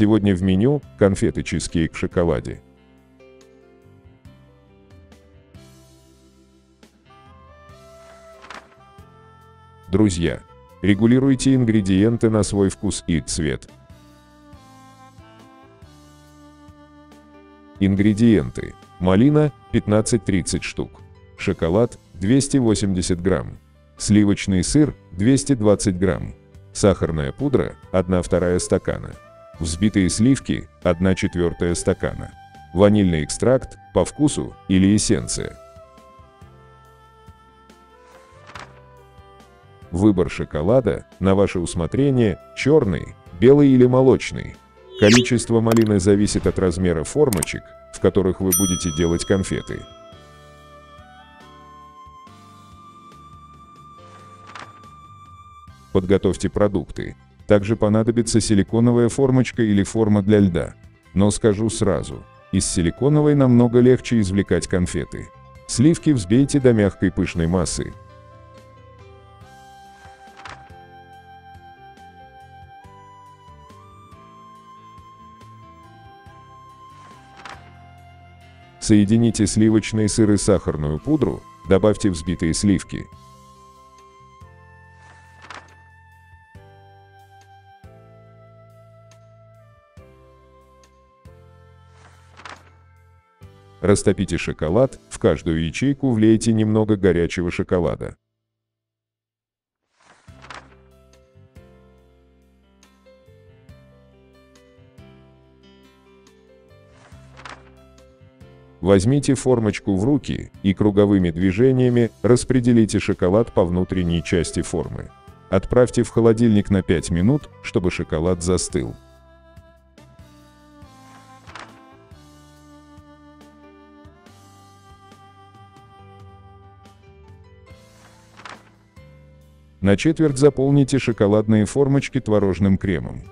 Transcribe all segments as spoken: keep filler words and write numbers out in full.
Сегодня в меню конфеты чизкейк в шоколаде. Друзья, регулируйте ингредиенты на свой вкус и цвет. Ингредиенты: малина пятнадцать-тридцать штук, шоколад двести восемьдесят грамм, сливочный сыр двести двадцать грамм, сахарная пудра одна вторая стакана, взбитые сливки одна четвертая стакана, ванильный экстракт по вкусу или эссенция. Выбор шоколада на ваше усмотрение: черный, белый или молочный. Количество малины зависит от размера формочек, в которых вы будете делать конфеты. Подготовьте продукты. Также понадобится силиконовая формочка или форма для льда. Но скажу сразу, из силиконовой намного легче извлекать конфеты. Сливки взбейте до мягкой пышной массы. Соедините сливочный сыр и сахарную пудру, добавьте взбитые сливки. Растопите шоколад, в каждую ячейку влейте немного горячего шоколада. Возьмите формочку в руки и круговыми движениями распределите шоколад по внутренней части формы. Отправьте в холодильник на пять минут, чтобы шоколад застыл. На четверть заполните шоколадные формочки творожным кремом.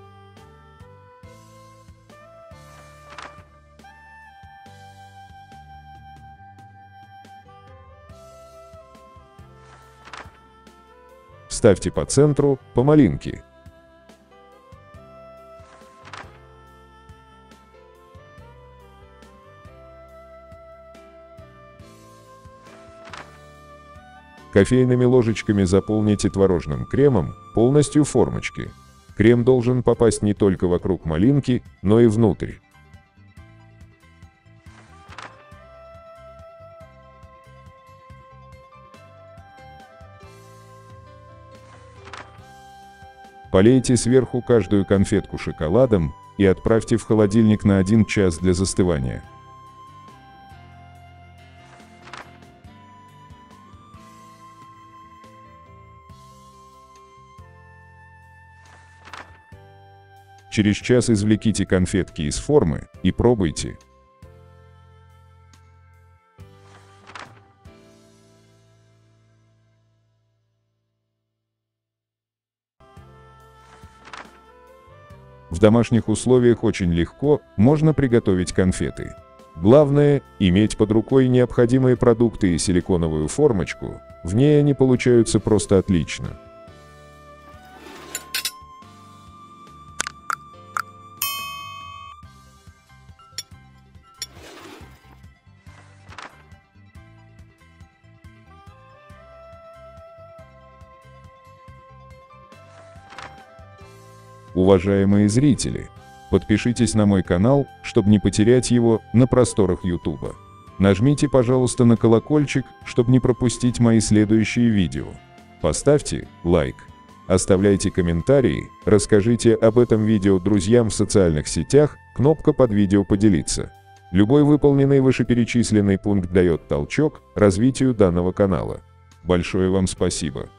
Ставьте по центру, по малинке. Кофейными ложечками заполните творожным кремом полностью формочки. Крем должен попасть не только вокруг малинки, но и внутрь. Полейте сверху каждую конфетку шоколадом и отправьте в холодильник на один час для застывания. Через час извлеките конфетки из формы и пробуйте. В домашних условиях очень легко можно приготовить конфеты. Главное – иметь под рукой необходимые продукты и силиконовую формочку, в ней они получаются просто отлично. Уважаемые зрители, подпишитесь на мой канал, чтобы не потерять его на просторах YouTube. Нажмите, пожалуйста, на колокольчик, чтобы не пропустить мои следующие видео. Поставьте лайк, оставляйте комментарии, расскажите об этом видео друзьям в социальных сетях, кнопка под видео «Поделиться». Любой выполненный вышеперечисленный пункт дает толчок развитию данного канала. Большое вам спасибо.